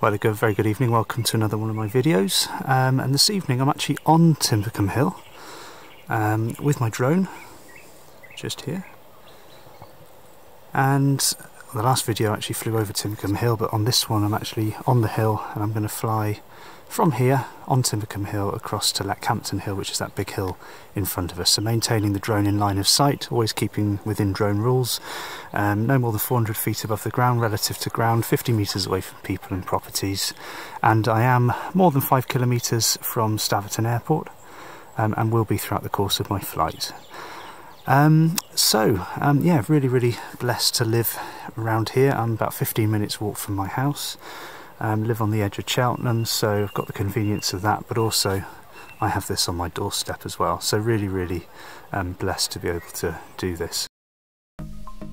Well, a very good evening, welcome to another one of my videos. And this evening I'm actually on Timbercombe Hill with my drone, just here. And the last video I actually flew over Timbercombe Hill, but on this one I'm actually on the hill and I'm going to fly from here on Timbercombe Hill across to Leckhampton Hill, which is that big hill in front of us. So maintaining the drone in line of sight, always keeping within drone rules, no more than 400 feet above the ground relative to ground, 50 metres away from people and properties. And I am more than 5 kilometres from Staverton Airport and will be throughout the course of my flight. Yeah, really blessed to live around here. I'm about 15 minutes walk from my house. Live on the edge of Cheltenham, so I've got the convenience of that, but also I have this on my doorstep as well, so really blessed to be able to do this. Well,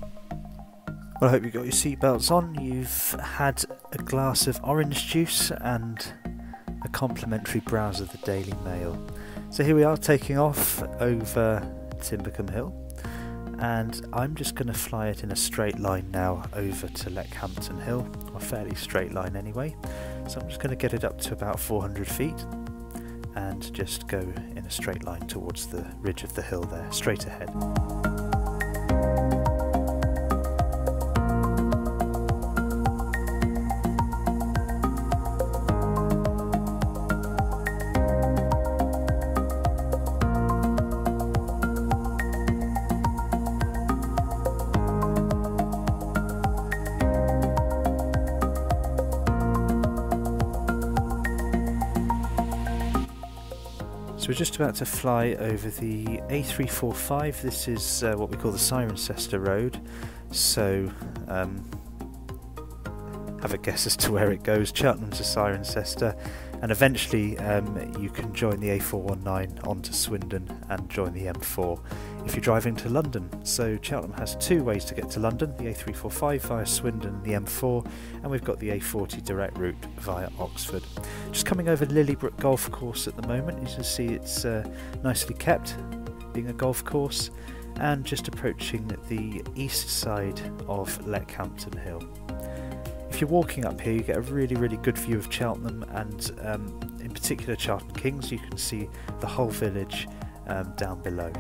I hope you've got your seatbelts on, you've had a glass of orange juice and a complimentary browse of the Daily Mail. So here we are taking off over Timbercombe Hill, and I'm just going to fly it in a straight line now over to Leckhampton Hill, or a fairly straight line anyway. So I'm just going to get it up to about 400 feet and just go in a straight line towards the ridge of the hill there, straight ahead. So we're just about to fly over the A345. This is what we call the Cirencester Road, so have a guess as to where it goes. Cheltenham to Cirencester, and eventually you can join the A419 onto Swindon and join the M4 if you're driving to London. So Cheltenham has two ways to get to London, the A345 via Swindon and the M4, and we've got the A40 direct route via Oxford. Just coming over Lilybrook Golf Course at the moment. You can see it's nicely kept, being a golf course, and just approaching the east side of Leckhampton Hill. If you're walking up here, you get a really good view of Cheltenham, and in particular Charlton Kings. You can see the whole village down below.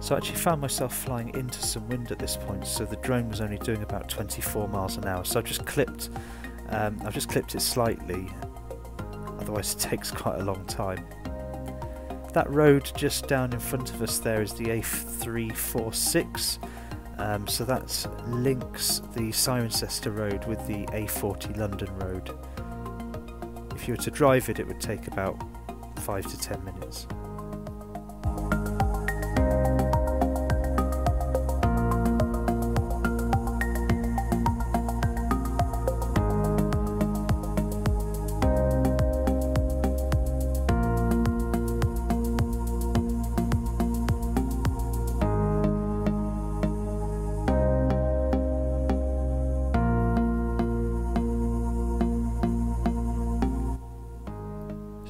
So I actually found myself flying into some wind at this point, so the drone was only doing about 24 miles an hour. So I've just clipped it slightly, otherwise it takes quite a long time. That road just down in front of us there is the A346, so that links the Cirencester Road with the A40 London Road. If you were to drive it, it would take about 5 to 10 minutes.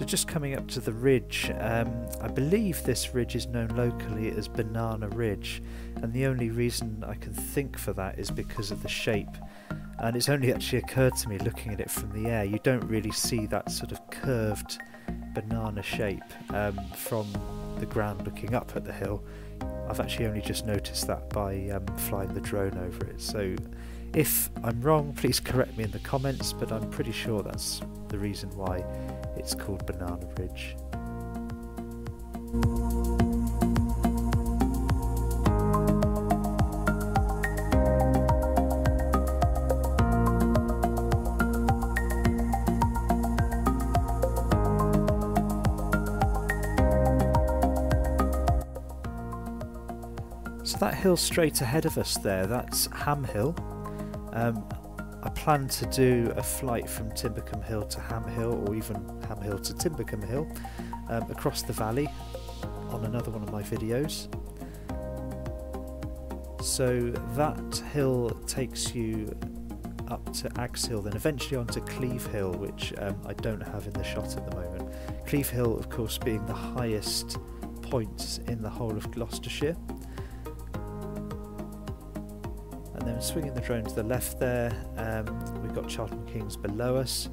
Just coming up to the ridge, I believe this ridge is known locally as Banana Ridge, and the only reason I can think for that is because of the shape. And it's only actually occurred to me looking at it from the air, you don't really see that sort of curved banana shape from the ground looking up at the hill. I've actually only just noticed that by flying the drone over it, so if I'm wrong please correct me in the comments, but I'm pretty sure that's the reason why it's called Banana Ridge. So that hill straight ahead of us there, that's Ham Hill. I plan to do a flight from Timbercombe Hill to Ham Hill, or even Ham Hill to Timbercombe Hill, across the valley on another one of my videos. So that hill takes you up to Axe Hill, then eventually onto Cleeve Hill, which I don't have in the shot at the moment. Cleeve Hill, of course, being the highest point in the whole of Gloucestershire. And then swinging the drone to the left there, we've got Charlton Kings below us,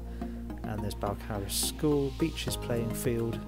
and there's Balcarras School, Beaches Playing Field.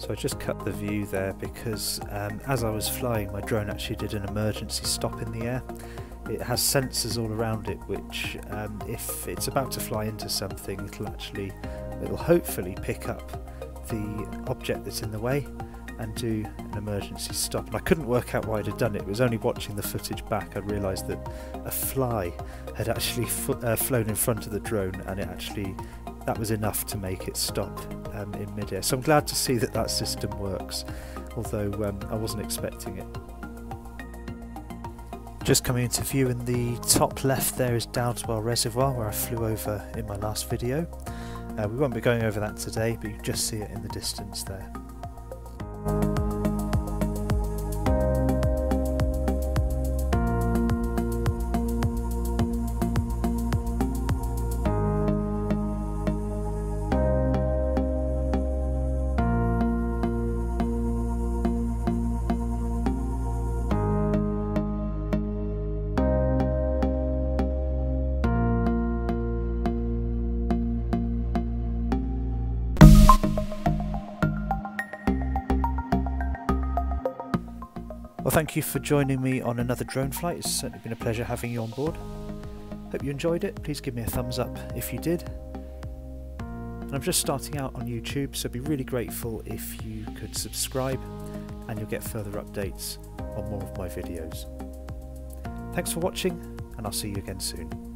So I just cut the view there because as I was flying, my drone actually did an emergency stop in the air. It has sensors all around it which if it's about to fly into something, it'll hopefully pick up the object that's in the way and do an emergency stop. And I couldn't work out why I'd have done it. It was only watching the footage back I realised that a fly had actually flown in front of the drone, and that was enough to make it stop in mid-air. So I'm glad to see that that system works, although I wasn't expecting it. Just coming into view in the top left there is Dowdeswell Reservoir, where I flew over in my last video. We won't be going over that today, but you just see it in the distance there. Well, thank you for joining me on another drone flight. It's certainly been a pleasure having you on board. Hope you enjoyed it. Please give me a thumbs up if you did. And I'm just starting out on YouTube, so I'd be really grateful if you could subscribe, and you'll get further updates on more of my videos. Thanks for watching, and I'll see you again soon.